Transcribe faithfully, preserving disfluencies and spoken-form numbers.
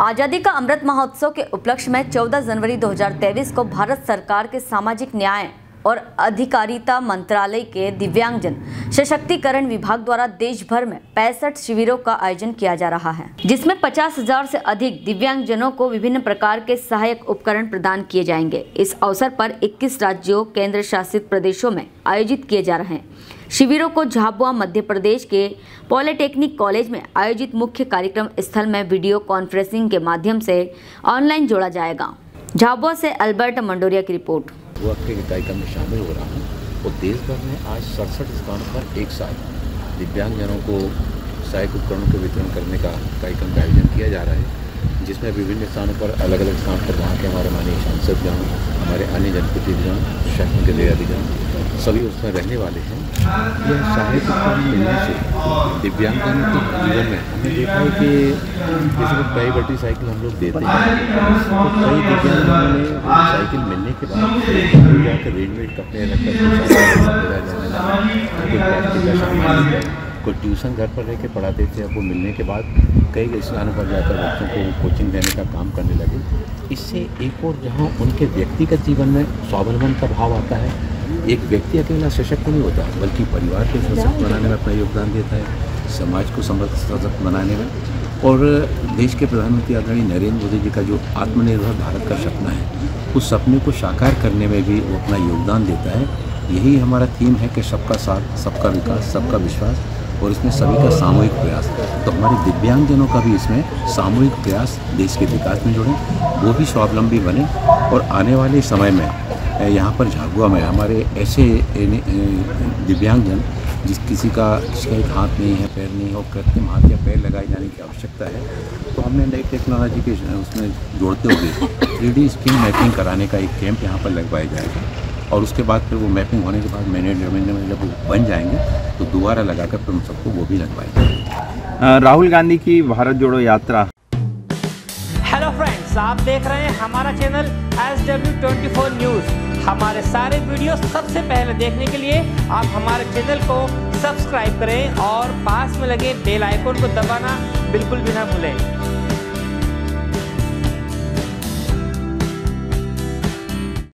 आजादी का अमृत महोत्सव के उपलक्ष्य में चौदह जनवरी दो हज़ार तेईस को भारत सरकार के सामाजिक न्याय और अधिकारिता मंत्रालय के दिव्यांगजन सशक्तिकरण विभाग द्वारा देश भर में पैंसठ शिविरों का आयोजन किया जा रहा है, जिसमें पचास हज़ार से अधिक दिव्यांगजनों को विभिन्न प्रकार के सहायक उपकरण प्रदान किए जाएंगे। इस अवसर पर इक्कीस राज्यों केंद्र शासित प्रदेशों में आयोजित किए जा रहे हैं। शिविरों को झाबुआ मध्य प्रदेश के पॉलिटेक्निक कॉलेज में आयोजित मुख्य कार्यक्रम स्थल में वीडियो कॉन्फ्रेंसिंग के माध्यम से ऑनलाइन जोड़ा जाएगा। झाबुआ से अल्बर्ट मंडोरिया की रिपोर्ट। के कार्यक्रम में शामिल हो रहा हूँ और देश भर में आज सड़सठ स्थानों पर एक साथ दिव्यांगजनों को सहायक उपकरणों के वितरण करने का कार्यक्रम का आयोजन किया जा रहा है, जिसमें विभिन्न स्थानों पर अलग अलग स्थान पर वहाँ के हमारे माननीय सांसदगण, हमारे अन्य जनप्रतिनिधिगण, शासन के अधिकारीगण सभी उसमें रहने वाले हैं। यह सहायक उपकरण मिलने से दिव्यांगजनों के जीवन में हमने देखा है कि जैसे प्राइवेटी साइकिल हम लोग देते हैं तो कई दिव्यांगजनों ने साइकिल मिलने के बाद जाकर रेडीमेड कपड़े रखकर कोई ट्यूशन घर पर लेके पढ़ाते थे, अब वो मिलने के बाद कई स्थानों पर जाकर बच्चों को कोचिंग देने का काम करने लगे। इससे एक और जहाँ उनके व्यक्तिगत जीवन में स्वावलंबन का भाव आता है, एक व्यक्ति अकेला सशक्त नहीं होता बल्कि परिवार को सशक्त बनाने में अपना योगदान देता है, समाज को समृद्ध सशक्त बनाने में। और देश के प्रधानमंत्री आदरणीय नरेंद्र मोदी जी का जो आत्मनिर्भर भारत का सपना है, उस सपने को साकार करने में भी वो अपना योगदान देता है। यही हमारा थीम है कि सबका साथ, सबका विकास, सबका विश्वास, और इसमें सभी का सामूहिक प्रयास। तो हमारे दिव्यांगजनों का भी इसमें सामूहिक प्रयास देश के विकास में जुड़े, वो भी स्वावलंबी बने। और आने वाले समय में यहाँ पर झाबुआ में हमारे ऐसे दिव्यांगजन जिस किसी का किसका एक हाथ नहीं है, पैर नहीं हो, कृत्रिम हाथ या पैर लगाए जाने की आवश्यकता है, तो हमने नई टेक्नोलॉजी के उसमें जोड़ते हुए थ्री डी स्क्रीन मैपिंग कराने का एक कैंप यहाँ पर लगवाया जाएगा। और उसके बाद फिर वो मैपिंग होने के बाद मैंने जब वो बन जाएंगे तो दोबारा लगाकर फिर उन सबको वो भी लगवाएंगे। राहुल गांधी की भारत जोड़ो यात्रा। हेलो फ्रेंड्स, आप देख रहे हैं हमारा चैनल एस डब्ल्यू चौबीस न्यूज। हमारे सारे वीडियो सबसे पहले देखने के लिए आप हमारे चैनल को सब्सक्राइब करें और पास में लगे बेल आइकन को दबाना बिल्कुल भी ना भूलें।